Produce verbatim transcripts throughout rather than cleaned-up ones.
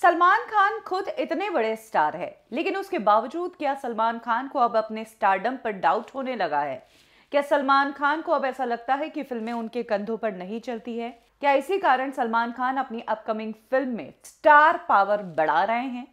सलमान खान खुद इतने बड़े स्टार है, लेकिन उसके बावजूद क्या सलमान खान को अब अपने स्टारडम पर डाउट होने लगा है? क्या सलमान खान को अब ऐसा लगता है कि फिल्में उनके कंधों पर नहीं चलती है? क्या इसी कारण सलमान खान अपनी अपकमिंग फिल्म में स्टार पावर बढ़ा रहे हैं?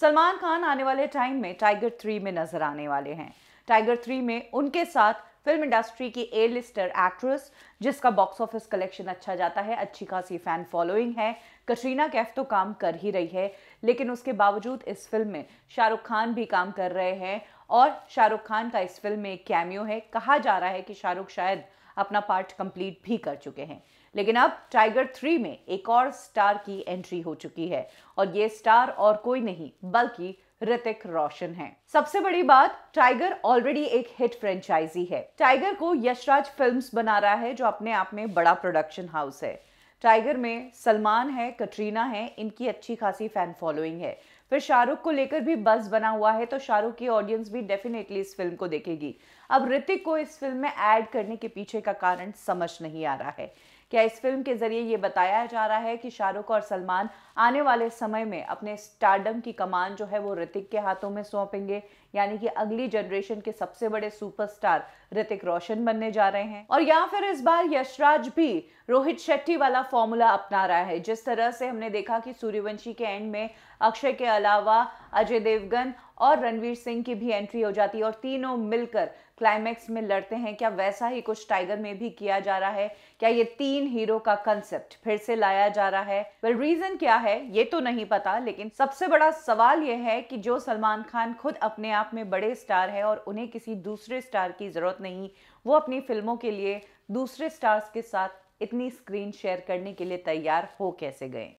सलमान खान आने वाले टाइम में टाइगर थ्री में नजर आने वाले हैं। टाइगर थ्री में उनके साथ फिल्म इंडस्ट्री की ए लिस्टर एक्ट्रेस, जिसका बॉक्स ऑफिस कलेक्शन अच्छा जाता है, अच्छी खासी फैन फॉलोइंग है, कटरीना कैफ तो काम कर ही रही है, लेकिन उसके बावजूद इस फिल्म में शाहरुख खान भी काम कर रहे हैं और शाहरुख खान का इस फिल्म में एक कैमियो है। कहा जा रहा है कि शाहरुख शायद अपना पार्ट कंप्लीट भी कर चुके हैं, लेकिन अब टाइगर थ्री में एक और स्टार की एंट्री हो चुकी है और ये स्टार और कोई नहीं बल्कि ऋतिक रोशन है। सबसे बड़ी बात, टाइगर ऑलरेडी एक हिट फ्रेंचाइजी है। टाइगर को यशराज फिल्म्स बना रहा है, जो अपने आप में बड़ा प्रोडक्शन हाउस है। टाइगर में सलमान है, कटरीना है, इनकी अच्छी खासी फैन फॉलोइंग है। फिर शाहरुख को लेकर भी बस बना हुआ है, तो शाहरुख की ऑडियंस भी डेफिनेटली इस फिल्म को देखेगी। अब ऋतिक को इस फिल्म में ऐड करने के पीछे का कारण समझ नहीं आ रहा है। क्या इस फिल्म के जरिए ये बताया जा रहा है कि शाहरुख और सलमान आने वाले समय में अपने स्टारडम की कमान जो है वो ऋतिक के हाथों में सौंपेंगे, यानी कि अगली जनरेशन के सबसे बड़े सुपरस्टार ऋतिक रोशन बनने जा रहे हैं? और या फिर इस बार यशराज भी रोहित शेट्टी वाला फॉर्मूला अपना रहा है, जिस तरह से हमने देखा कि सूर्यवंशी के एंड में अक्षय के अलावा अजय देवगन और रणवीर सिंह की भी एंट्री हो जाती है और तीनों मिलकर क्लाइमैक्स में लड़ते हैं। क्या वैसा ही कुछ टाइगर में भी किया जा रहा है? क्या ये तीन हीरो का कंसेप्ट फिर से लाया जा रहा है? वेल, रीजन क्या है ये तो नहीं पता, लेकिन सबसे बड़ा सवाल ये है कि जो सलमान खान खुद अपने आप में बड़े स्टार है और उन्हें किसी दूसरे स्टार की जरूरत नहीं, वो अपनी फिल्मों के लिए दूसरे स्टार्स के साथ इतनी स्क्रीन शेयर करने के लिए तैयार हो कैसे गए?